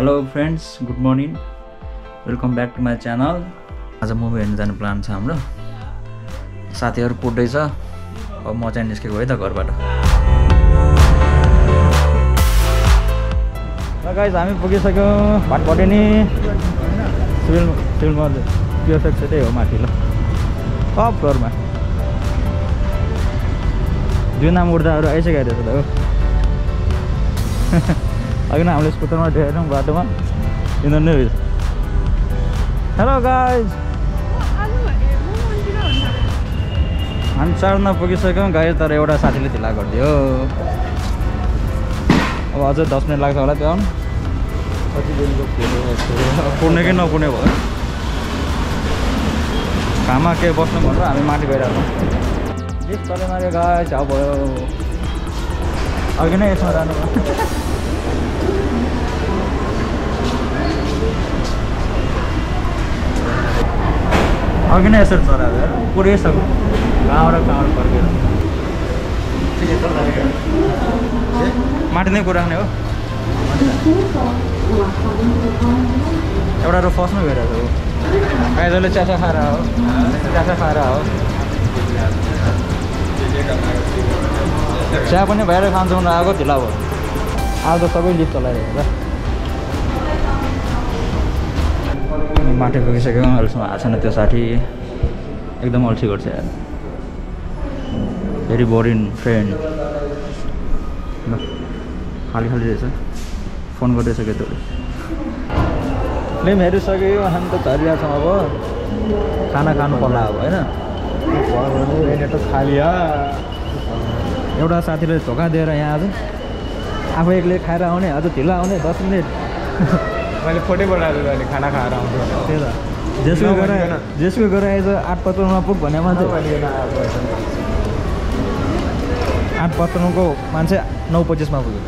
Hello friends, good morning, welcome back to my channel. आज movie हेर्न जाने plan छ, हाम्रो साथीहरु पुड्दै छ। अब म चाहिँ निस्केको है त घरबाट। ल गाइस, हामी पुगिसक्यौ भटभटे नि सिभिल मर्ज पिएफएक्स चाहिँ हो माथि। ल टप फ्लोरमा जुना मुर्दाहरु आइसकेको रहेछ त हो। अघि न हामीले स्कुटरमा देखेनौँ बाटोमा, यिनीहरू नै। हेलो गाइज, हामी चढ्न पुगिसक्यौँ गाइज, तर एउटा साथीले ढिला गरिदियो। अब अझै 10 मिनट लाग्छ होला त्यो आउनु। कति दिनको पुग्ने कि नपुग्ने भयो, घाममा के बस्नु भनेर हामी माथि गइरहेको छौँ। तल मार्यो गाइज, झाउ भयो। अघि नै यसमा जानु भयो। अघि नै यसरी चरा पुरिसक्यो, कहाँबाट फर्केर माटि नै कुराउने हो। एउटा फस्नु भइरहेको हो, काइजले च्यासा खाएर हो। चिया पनि बाहिर खान्छौँ, आएको ढिला भयो। आज सबै लिफ्ट चलाइरहेको छ। माटो पुगिसक्यो, अहिलेसम्म आएको छैन त्यो साथी। एकदम अल्छी गर्छ यार, भेरी बोरिङ फ्रेन्ड। ल खाली रहेछ, फोन गर्दैछ क्या तैँले? फ्लिम हेरिसक्यो, हामी त झरिरहेको छौँ। अब खाना खानु पर्ला अब, होइन? खाली एउटा साथीले धोका दिएर यहाँ आज आफू एक्लै खाएर आउने, आज ढिला आउने 10 मिनट। मैले फोटैबाट अहिले खाना खाएर आउँछु। त्यही त, जेसुकै गरेर आएछ। 8:55 पुग भने मान्छे 8:55 मान्छे 9:25 पुग्यो,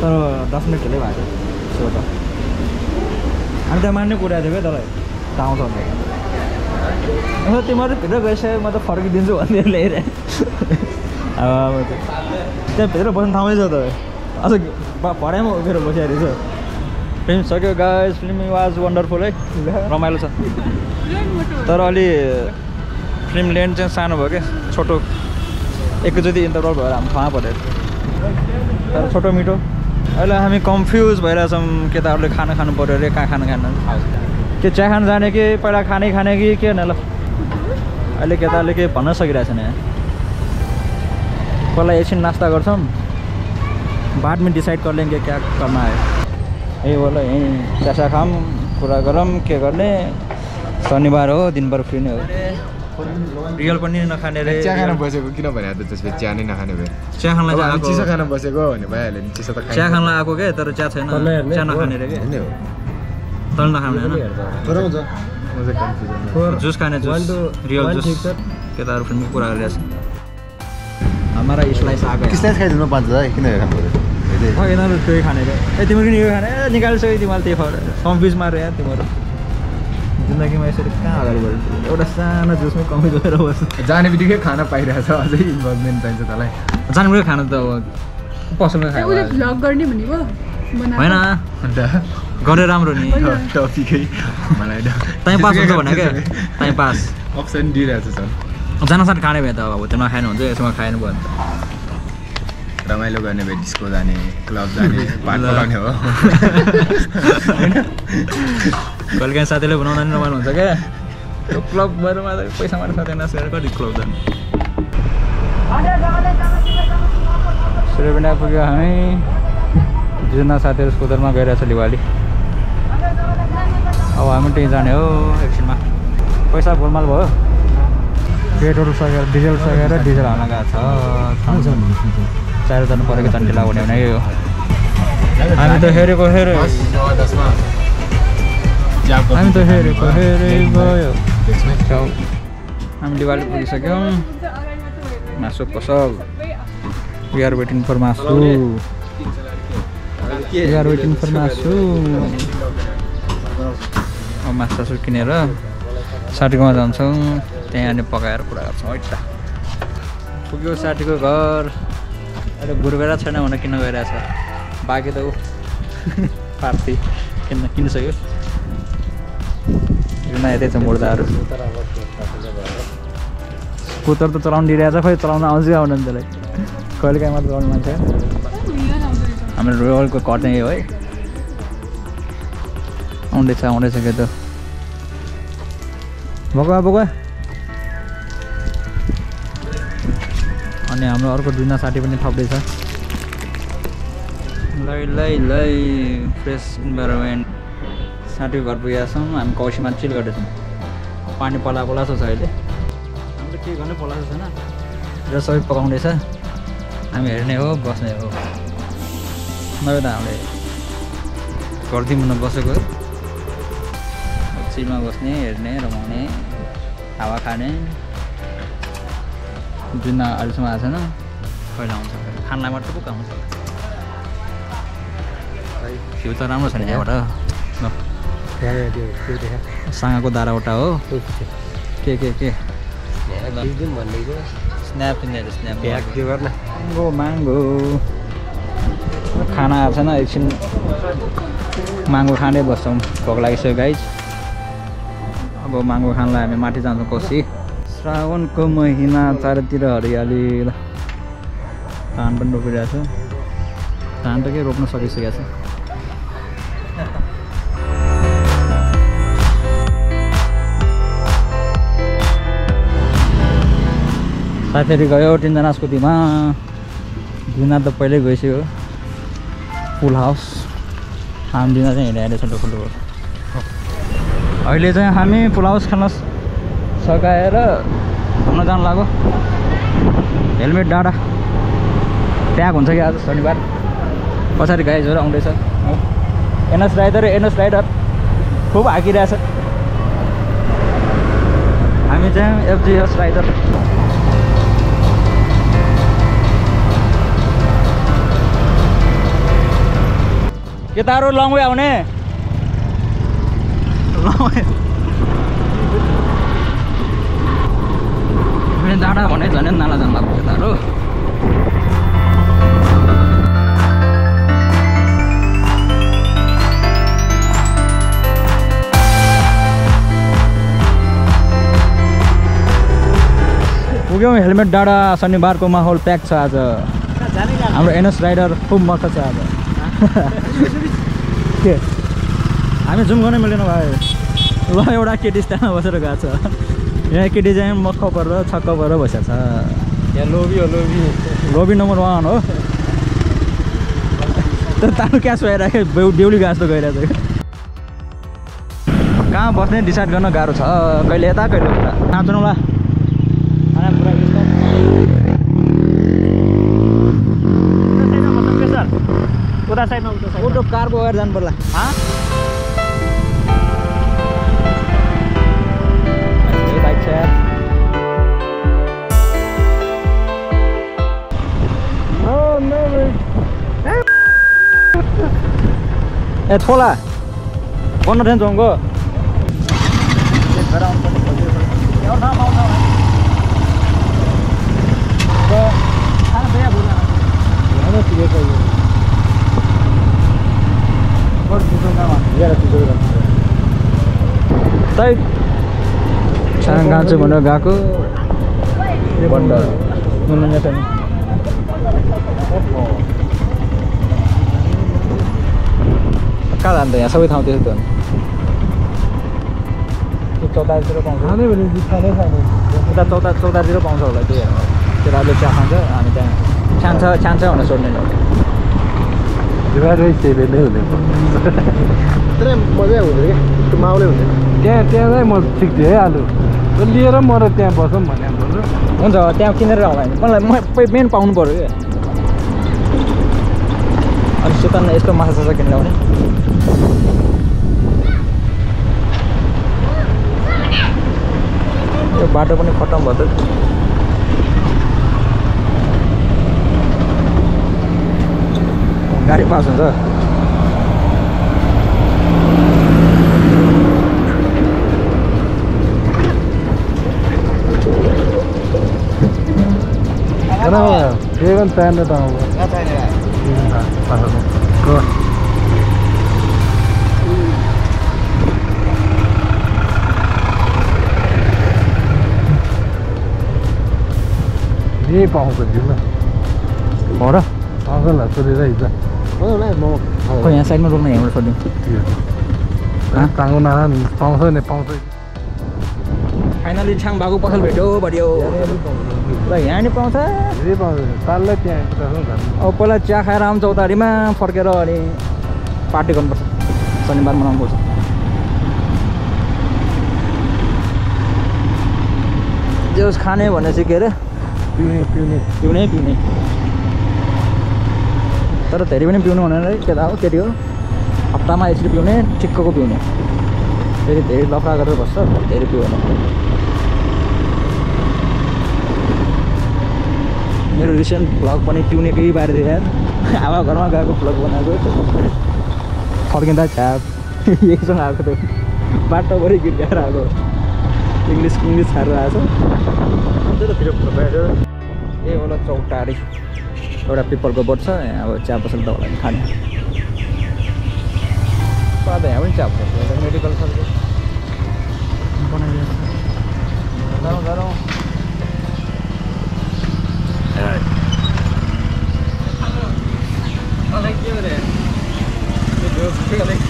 तर 10 मिनट ढिलै भएको छ। त हामी त मान्ने कुरा थियो क्या तँलाई, त आउँछ भने तिमीहरू भित्र गइसक्यो, म त फर्किदिन्छु भन्ने ल्याइरहे। अब त्यहाँ भित्र बस्ने ठाउँै छ, तपाईँ अझ भराइमा उभिएर बसिरहेको छ। फिल्म सक्यो गाइज, फिल्म वाज वन्डरफुल है, रमाइलो छ। तर अलि फिल्म लेन्ड चाहिँ सानो भयो क्या, छोटो एकैचोटि इन्टरभल भएर हामी ठाउँमा पऱ्यो। तर छोटो मिठो। अहिले हामी कन्फ्युज भइरहेछौँ, के त अरूले खाना खानु पऱ्यो अरे, कहाँ खाना खानु, के चिया खानु जाने कि पहिला खानै खाने कि के न। ल अहिले केटाले के भन्न सकिरहेको छैन यहाँ। पहिला एकछिन नास्ता गर्छौँ, बाद में डिसाइड कर लेंगे क्या करना है। यही बोला, यही चासा खाम, कुरा गरम, के गर्ने। शनिबार हो, दिनभर फ्री नहीं हो। रियल पनि नखाने रे, चिया खान बसेको किन भने त त्यसपछि चिया नै नखाने भए। चिया खानलाई चाहिँ चिसो खान बसेको भने भइहाल्यो नि, चिसो त खाइ। चिया खान आएको के, तर चिया छैन, चिया नखाने रे के हो। तल नखाने हैन, तर हुन्छ मजा कन्फ्युजन। जुस खाने जुस, रियल जुस। केटाहरु पनि कुरा गरिरहेछ। हमारा स्लाइस आको स्लाइस खाइदिनु 5000 है, किन हेर्नु यिनीहरू त्यही खाने क्या। ए तिम्रो किन यो खाने, निकालिसक्यो तिमीलाई, त्यही फर कन्फ्युज मार्यो यार तिमीहरू जिन्दगीमा। यसरी कहाँ अगाडि बढ्छ, एउटा सानो जुसमै कमी गएर बस्छ। जाने बित्तिकै खाना पाइरहेछ, अझै इन्भल्भमेन्ट चाहिन्छ तँलाई। जाने बित्तिकै खाना त पसलमै खायो होइन, अन्त गरे राम्रो नि। टपिकै मलाई टाइम पास हुन्छ भने क्या, टाइम पास अप्सन दिइरहेछ। जानसाथ खाने भए त अब त्यो नखानु हुन्छ, यसमा खाएन भयो त रमाइलो गर्ने भए। डिस्को जाने, क्लब जाने, पार्टी गर्ने हो होइन। कहिले काहीँ साथीले बनाउँदा नि रमाइलो हुन्छ क्या। त्यो क्लब गएर मात्रै पैसा मार्नु साथै नसेर कति क्लब जाने। सूर्यपिण्ड पुग्यो हामी, जुन साथीहरू स्कुटरमा गइरहेछ लिवाली। अब हामी त्यहीँ जाने हो एकछिनमा। पैसा गोलमाल भयो, पेट्रोल सकेर डिजल हाल्न गएको छ। 4 दिन पर के चन्टिला हुने भने यो हामी त हेरेको हेरे भयो। हामी दिवाली पुगिसक्यौँ। मासु पसल, वी आर वेटिङ फर मासु, मासु किनेर साथीकोमा जान्छौँ, त्यहाँ अनि पकाएर कुरा गर्छौँ। हैट्टा पुग्यो साथीको घर। अहिले गुरुबेरा छैन भने किन गइरहेछ, बाँकी त ऊ पार्टी किन सक्यो युनाइटेड छ मुर्दाहरु स्कुटर त चलाउन दिइरहेछ खै चलाउन आउँछ आउन नलाई कहिले काहीँ मात्र चलाउन मान्छे हाम्रो रोलको कट्ने हो है आउँदैछ के त भगवा भगवा अनि हाम्रो अर्को दुईजना साथी पनि थप्दै छ लै फ्रेश इन्भाइरोमेन्ट साथी घर पुगेका छौँ हामी कौशीमा चिल गर्दैछौँ पानी पलास छ अहिले हाम्रो के गर्ने पलास छैन र सबै पकाउँदैछ हामी हेर्ने हो बस्ने हो नभए त हामीले घरदिमुना बसेको चिलमा बस्ने हेर्ने रमाउने हावा खाने जुन अहिलेसम्म आएको छैन कहिले आउँछ खाना मात्र पो आउँछ भ्यू त राम्रो छ नि यहाँबाट साँगाको दाराबाट हो के महँगो महँगो खाना आएको छैन एकछिन महँगो खाँदै बस्छौँ भोक लागिसक्यो गाइज अब महँगो खानलाई हामी माथि जान्छौँ कोशी श्रावणको महिना चारैतिर हरियाली ल धान पनि रोपिरहेको छु धान त के रोप्न सकिसकेको छ साथीहरू गयो तिनजना स्कुटीमा दुईजना त पहिल्यै गइसक्यो फुल हाउस हामी दुईजना चाहिँ हिँडिरहेको छ ठुलो अहिले चाहिँ हामी फुल हाउस खान सकाएर घुम्न जान लाग्यो हेलमेट डाँडा ट्याग हुन्छ कि आज शनिबार पछाडि गाइजहरू आउँदैछ एनएस राइडर खुब हाकिरहेछ हामी चाहिँ एफजिएस राइडर केटाहरू लङ वे आउने डाँडा भने झन् नाला जान लाग्यो केटाहरू पुग्यौँ हेलमेट डाँडा शनिबारको माहौल प्याक छ आज हाम्रो एनएस राइडर खुब मस्त छ आज के हामी जुम गर्नै मिलेन भाइ ल एउटा केटी स्थानमा बसेर गएको छ यहाँ केटी चाहिँ मख परेर छक्क परेर बसेको छ यहाँ लोभी नम्बर 1 हो तर तानु क्यास भइरहेको बेहुली गाछ त गइरहेको छ कहाँ बस्ने डिसाइड गर्न गाह्रो छ कहिले यता कहिले उता नाच्नौला उता साइडमा उल्टो कारको गएर जानु पर्ला ए थोला बन्न थिएन जङ्गो तै छाङ गाउँछु भनेर गएको बन्द कहाँ जान्छ यहाँ सबै ठाउँ त्यस्तो चौतारीतिर पाउँछ उता चौतारीतिर पाउँछ होला त्यही त्यो रातले चिया खान्छ हामी त्यहाँ छान्छ भनेर सोध्ने मजा हुँदैन कि माउले हुँदैन त्यहाँ चाहिँ म सिक्थेँ है आलु लिएर मर त्यहाँ बसौँ भने हुन्छ त्यहाँ किनेर होला मलाई मेन पाउनु पऱ्यो क्या अनि सुतान यस्तो माछा किनेर आउने त्यो बाटो पनि खत्तम भयो त गाडी पास हुन्छ ini पाउँदैन हो र पागल छोडेर हिँड्छ मलाई म खै यहाँ साइडमा रोक्न हेर्न छोड्दिन काङ्गो नारा पाउँछ नि पाउँछ फाइनली छाङ बागु पसल भेट्यो बढियो ल यहाँ नि पाउँछ धेरै पाउँछ तालले त्यहाँ अब पहिला चिया खाएर आम चौतारीमा फर्केर अनि पार्टी गर्नुपर्छ शनिबार मनाउनुपर्छ जोस खाने भनेपछि के रे पिउने पिउने पिउने पिउने तर धेरै पनि पिउनु हुँदैन रे केटा हो केटी हो हप्तामा यसरी पिउने ठिक्कको पिउने फेरि धेरै लफडा गरेर बस्छ धेरै पिउनु मेरो रिसेन्ट ब्लग पनि पिउनेकै बारे थियो यार आमा घरमा गएको ब्लग बनाएको फर्किँदा छाप एकसँग आएको त बाटोभरि गिर्याएर आएको इंग्लिश इंग्लिश हार रहा है तो फिर ये वाला चौतारी एउटा पीपल को बट अब चिया पसल तो होला खाने अब यहाँ पनि चिया पसल मेडिकल बनाइरहेछ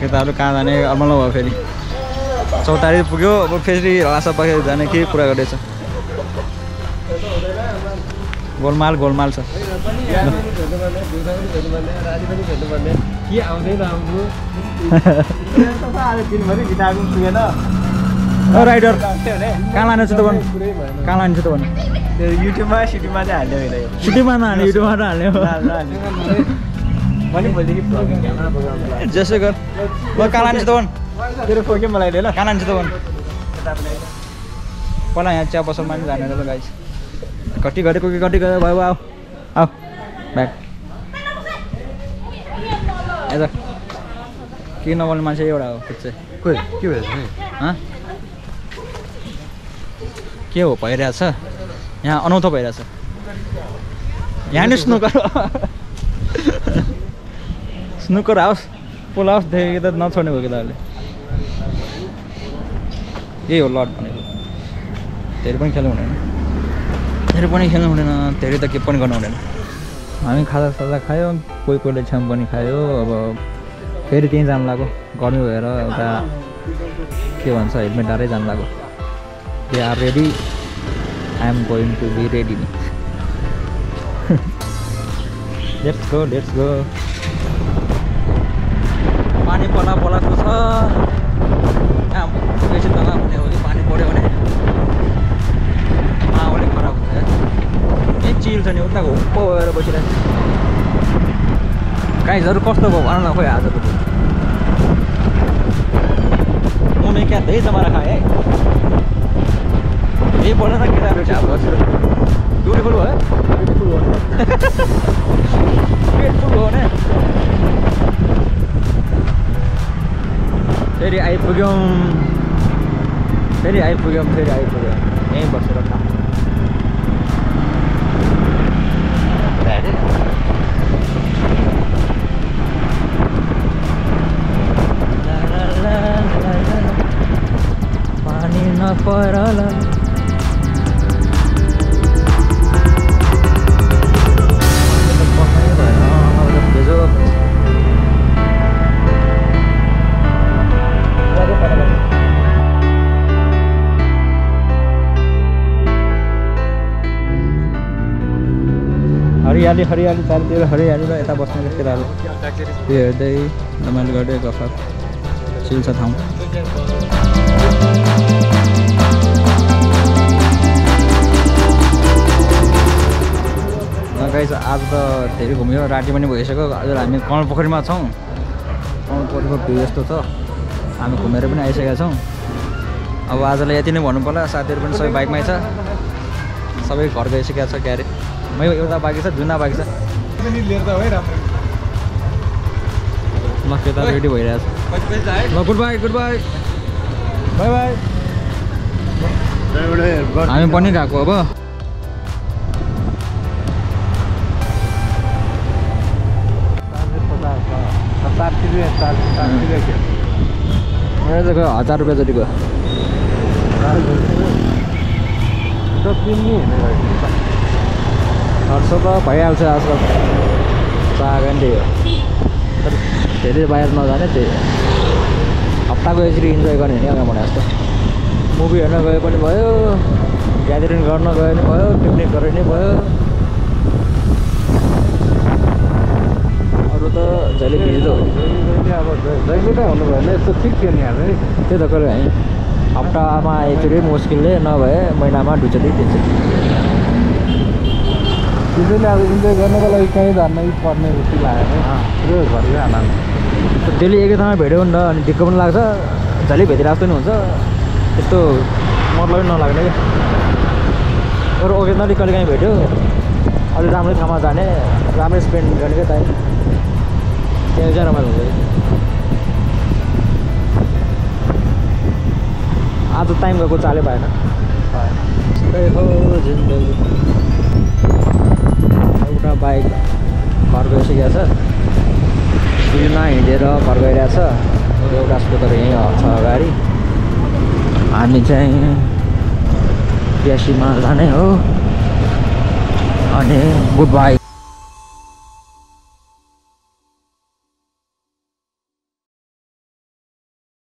केटाहरु कहाँ जाने अमल भयो फेरि चौतारी पुग्यो अब फेरि लासा पाखे जाने के कुरा गर्दैछ गोलमाल गोलमाल छ राइडर कहाँ लान्छ त भन कहाँ लान्छ त भन युट्युबमा सिटीमा चाहिँ हाल्ने होइन यो सिटीमा नहाल्ने युट्युबमा हाल्ने जसै गर ल कालान्छ त भन तेरो फोक्यो मलाई ल कालान्छ त भन पहिला यहाँ चिया पसलमा नि जाने ल गाइस कति गरेको के कति गयो भयो आऊ आऊ ब्याक एज के नबोल्ने मान्छे एउटा हो खुच्चे खोइ के भयो के हो भइरहेछ यहाँ अनौठो भइरहेछ यहाँ निस्नु गर स्नुकर हाउस पुल हाउस देखेको त नछोड्ने भयो केटाहरूले यही हो लट भनेको धेरै पनि खेल्नु हुँदैन धेरै त के पनि गर्नु हुँदैन हामी खाजा साजा खायो कोही कोहीले छ्याम पनि खायो अब फेरि त्यहीँ जाम लाग्यो गर्मी भएर एउटा के भन्छ हेलमेट डाँडै जाम लाग्यो they are ready I am going to be ready let's go पानी पला पलाएको छ बेसी तल हुने हो कि पानी पऱ्यो भने माहौल खराब हुन्छ के चिल छ नि उताको हुप्पो भएर बसिरहेको गाइजहरू कस्तो भयो भन न खोइ आजको मुने क्या धेरै जमारा खाए यही पर्छ त केटाहरू चाहिँ अब ब्युटिफुल भयो ब्युटिफुल हो नि फेरि आइपुग्यौँ यहीँ बसेर खाऊ पानी नपरला हरियाली हरियाली चारतिर हरियाली र यता बस्ने केटाहरू त्यो हेर्दै रमाइलो गर्दै गफ चिल छ ठाउँ गाइस आज त धेरै घुम्यो राति पनि भइसक्यो आज हामी कर्णपोखरीमा छौँ कर्णपोखरीको भ्यू यस्तो छ हामी घुमेर पनि आइसकेका छौँ अब आजलाई यति नै भन्नु पर्ला साथीहरू पनि सबै बाइकमै छ सबै घर गइसकेका छ क्यारे म एउटा बाँकी छ जुना बाँकी छ म केटा रेडी भइरहेको छ ल गुड बाई बाई बाई हामी पनि गएको अब ऐसे का 1000 रुपये तरी का तो पिन नहीं है ना 800 का भैया से आजकल सागन दे धेरै बाहिर नजाने त्यही हप्ताको यसरी इन्जोय गर्ने नि अगाडि भने जस्तो मुभी हेर्न गए पनि भयो ग्यादरिङ गर्न गए नि भयो पिकनिक गरे नि भयो अरु त जहिले भिज्दो हो नि अब जहिले त हुनु भएन यस्तो फिक्स गर्ने हामी नि त्यही त गरे है हप्तामा एकचोटि मुस्किलले नभए महिनामा दुईचोटि तिनचोटि त्यसैले अब इन्जोय गर्नको लागि कहीँ धर्नै पर्ने जस्तो लाग्यो नि यो घरले आनन्द डेली एकै ठाउँमा भेट्यो नि त अनि दिक्क पनि लाग्छ झली भेटिरहेको नि हुन्छ त्यस्तो मतलब नलाग्ने के तर ओकेजनली कहिले काहीँ भेट्यो अलि राम्रै ठाउँमा जाने राम्रै स्पेन्ड गर्ने क्या टाइम त्यहाँ चाहिँ रमाइलो हुन्छ आज टाइम गएको चालै भएन एउटा बाइक घर गइसकेको छ बिना हिँडेर घर गइरहेछ एउटा स्कुटर यहीँ हट्छ अगाडि हामी चाहिँ प्यासीमा जाने हो अनि गुड बाई